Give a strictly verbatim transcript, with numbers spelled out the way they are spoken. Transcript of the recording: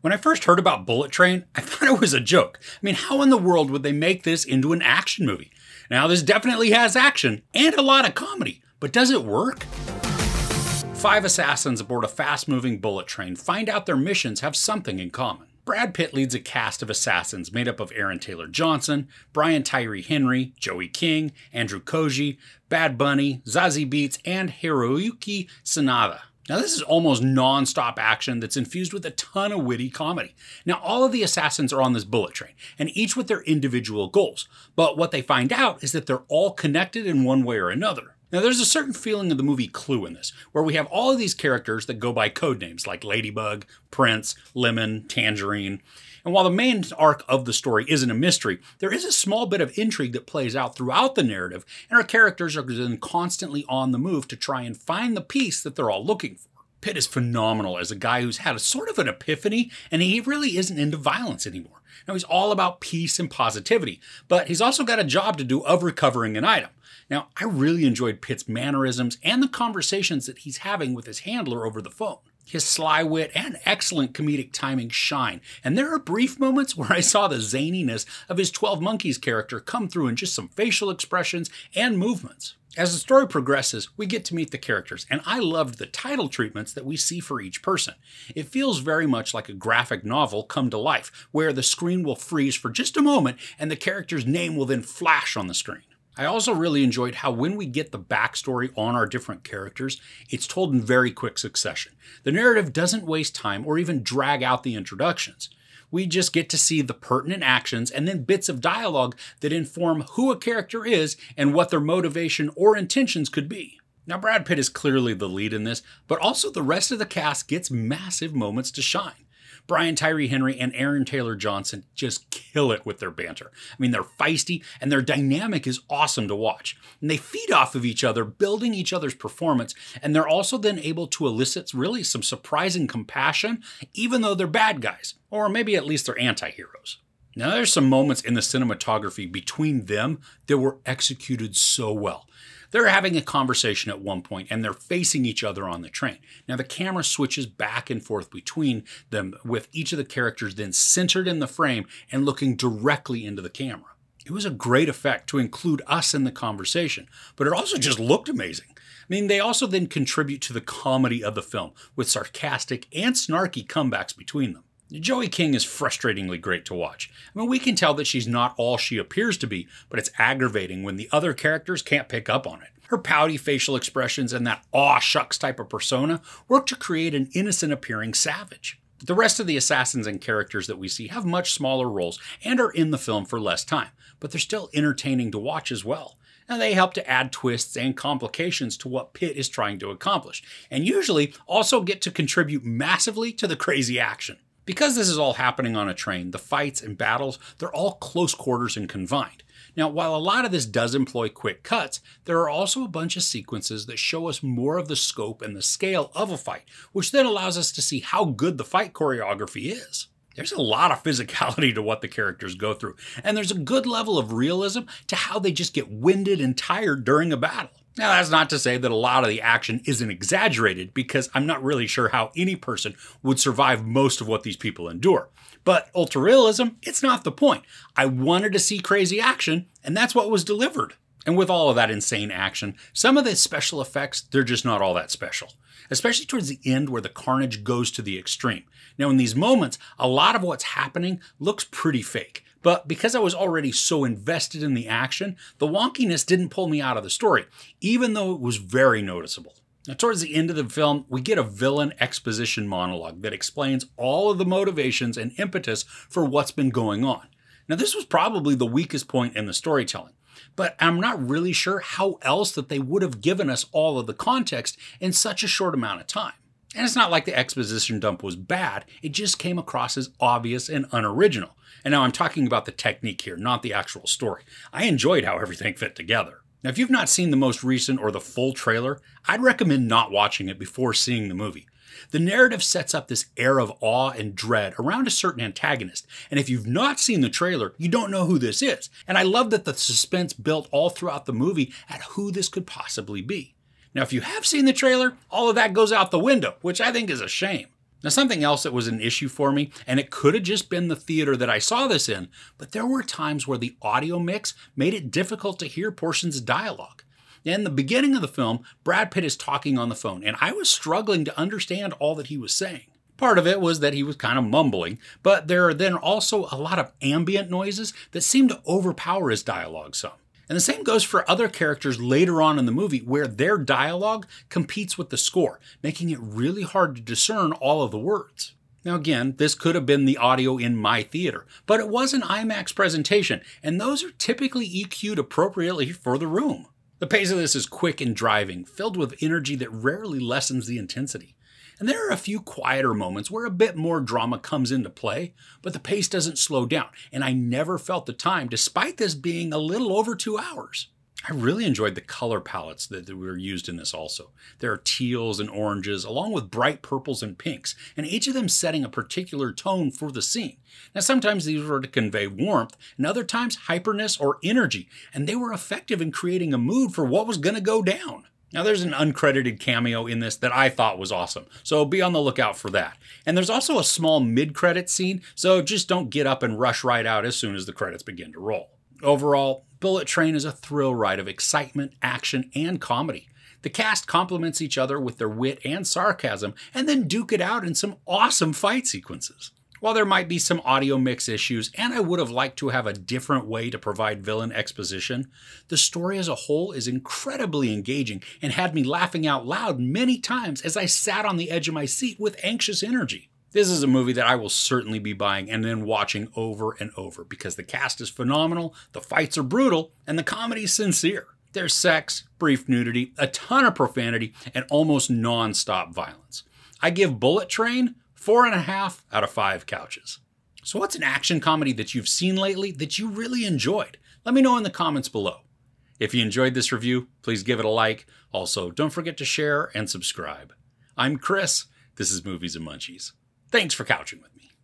When I first heard about Bullet Train, I thought it was a joke. I mean, how in the world would they make this into an action movie? Now, this definitely has action and a lot of comedy, but does it work? Five assassins aboard a fast-moving bullet train find out their missions have something in common. Brad Pitt leads a cast of assassins made up of Aaron Taylor-Johnson, Brian Tyree Henry, Joey King, Andrew Koji, Bad Bunny, Zazie Beetz, and Hiroyuki Sanada. Now, this is almost non-stop action that's infused with a ton of witty comedy. Now, all of the assassins are on this bullet train, and each with their individual goals. But what they find out is that they're all connected in one way or another. Now, there's a certain feeling of the movie Clue in this, where we have all of these characters that go by code names like Ladybug, Prince, Lemon, Tangerine. And while the main arc of the story isn't a mystery, there is a small bit of intrigue that plays out throughout the narrative, and our characters are then constantly on the move to try and find the piece that they're all looking for. Pitt is phenomenal as a guy who's had a sort of an epiphany, and he really isn't into violence anymore. Now, he's all about peace and positivity, but he's also got a job to do of recovering an item. Now, I really enjoyed Pitt's mannerisms and the conversations that he's having with his handler over the phone. His sly wit and excellent comedic timing shine, and there are brief moments where I saw the zaniness of his twelve Monkeys character come through in just some facial expressions and movements. As the story progresses, we get to meet the characters, and I loved the title treatments that we see for each person. It feels very much like a graphic novel come to life, where the screen will freeze for just a moment, and the character's name will then flash on the screen. I also really enjoyed how when we get the backstory on our different characters, it's told in very quick succession. The narrative doesn't waste time or even drag out the introductions. We just get to see the pertinent actions and then bits of dialogue that inform who a character is and what their motivation or intentions could be. Now, Brad Pitt is clearly the lead in this, but also the rest of the cast gets massive moments to shine. Brian Tyree Henry and Aaron Taylor-Johnson just kill it with their banter. I mean, they're feisty, and their dynamic is awesome to watch. And they feed off of each other, building each other's performance, and they're also then able to elicit really some surprising compassion, even though they're bad guys, or maybe at least they're anti-heroes. Now, there's some moments in the cinematography between them that were executed so well. They're having a conversation at one point, and they're facing each other on the train. Now, the camera switches back and forth between them, with each of the characters then centered in the frame and looking directly into the camera. It was a great effect to include us in the conversation, but it also just looked amazing. I mean, they also then contribute to the comedy of the film, with sarcastic and snarky comebacks between them. Joey King is frustratingly great to watch. I mean, we can tell that she's not all she appears to be, but it's aggravating when the other characters can't pick up on it. Her pouty facial expressions and that aw shucks type of persona work to create an innocent-appearing savage. The rest of the assassins and characters that we see have much smaller roles and are in the film for less time, but they're still entertaining to watch as well. And they help to add twists and complications to what Pitt is trying to accomplish, and usually also get to contribute massively to the crazy action. Because this is all happening on a train, the fights and battles, they're all close quarters and confined. Now, while a lot of this does employ quick cuts, there are also a bunch of sequences that show us more of the scope and the scale of a fight, which then allows us to see how good the fight choreography is. There's a lot of physicality to what the characters go through, and there's a good level of realism to how they just get winded and tired during a battle. Now, that's not to say that a lot of the action isn't exaggerated, because I'm not really sure how any person would survive most of what these people endure. But ultra-realism, it's not the point. I wanted to see crazy action, and that's what was delivered. And with all of that insane action, some of the special effects, they're just not all that special. Especially towards the end where the carnage goes to the extreme. Now, in these moments, a lot of what's happening looks pretty fake. But because I was already so invested in the action, the wonkiness didn't pull me out of the story, even though it was very noticeable. Now, towards the end of the film, we get a villain exposition monologue that explains all of the motivations and impetus for what's been going on. Now, this was probably the weakest point in the storytelling, but I'm not really sure how else that they would have given us all of the context in such a short amount of time. And it's not like the exposition dump was bad, it just came across as obvious and unoriginal. And now I'm talking about the technique here, not the actual story. I enjoyed how everything fit together. Now, if you've not seen the most recent or the full trailer, I'd recommend not watching it before seeing the movie. The narrative sets up this air of awe and dread around a certain antagonist, and if you've not seen the trailer, you don't know who this is. And I love that the suspense built all throughout the movie at who this could possibly be. Now, if you have seen the trailer, all of that goes out the window, which I think is a shame. Now, something else that was an issue for me, and it could have just been the theater that I saw this in, but there were times where the audio mix made it difficult to hear portions of dialogue. In the beginning of the film, Brad Pitt is talking on the phone, and I was struggling to understand all that he was saying. Part of it was that he was kind of mumbling, but there are then also a lot of ambient noises that seem to overpower his dialogue some. And the same goes for other characters later on in the movie where their dialogue competes with the score, making it really hard to discern all of the words. Now again, this could have been the audio in my theater, but it was an IMAX presentation, and those are typically E Q'd appropriately for the room. The pace of this is quick and driving, filled with energy that rarely lessens the intensity. And there are a few quieter moments where a bit more drama comes into play, but the pace doesn't slow down, and I never felt the time despite this being a little over two hours. I really enjoyed the color palettes that were used in this also. There are teals and oranges, along with bright purples and pinks, and each of them setting a particular tone for the scene. Now sometimes these were to convey warmth, and other times hyperness or energy, and they were effective in creating a mood for what was going to go down. Now there's an uncredited cameo in this that I thought was awesome, so be on the lookout for that. And there's also a small mid-credit scene, so just don't get up and rush right out as soon as the credits begin to roll. Overall, Bullet Train is a thrill ride of excitement, action, and comedy. The cast complements each other with their wit and sarcasm, and then duke it out in some awesome fight sequences. While there might be some audio mix issues, and I would have liked to have a different way to provide villain exposition, the story as a whole is incredibly engaging and had me laughing out loud many times as I sat on the edge of my seat with anxious energy. This is a movie that I will certainly be buying and then watching over and over because the cast is phenomenal, the fights are brutal, and the comedy is sincere. There's sex, brief nudity, a ton of profanity, and almost non-stop violence. I give Bullet Train Four and a half out of five couches. So what's an action comedy that you've seen lately that you really enjoyed? Let me know in the comments below. If you enjoyed this review, please give it a like. Also, don't forget to share and subscribe. I'm Chris. This is Movies and Munchies. Thanks for couching with me.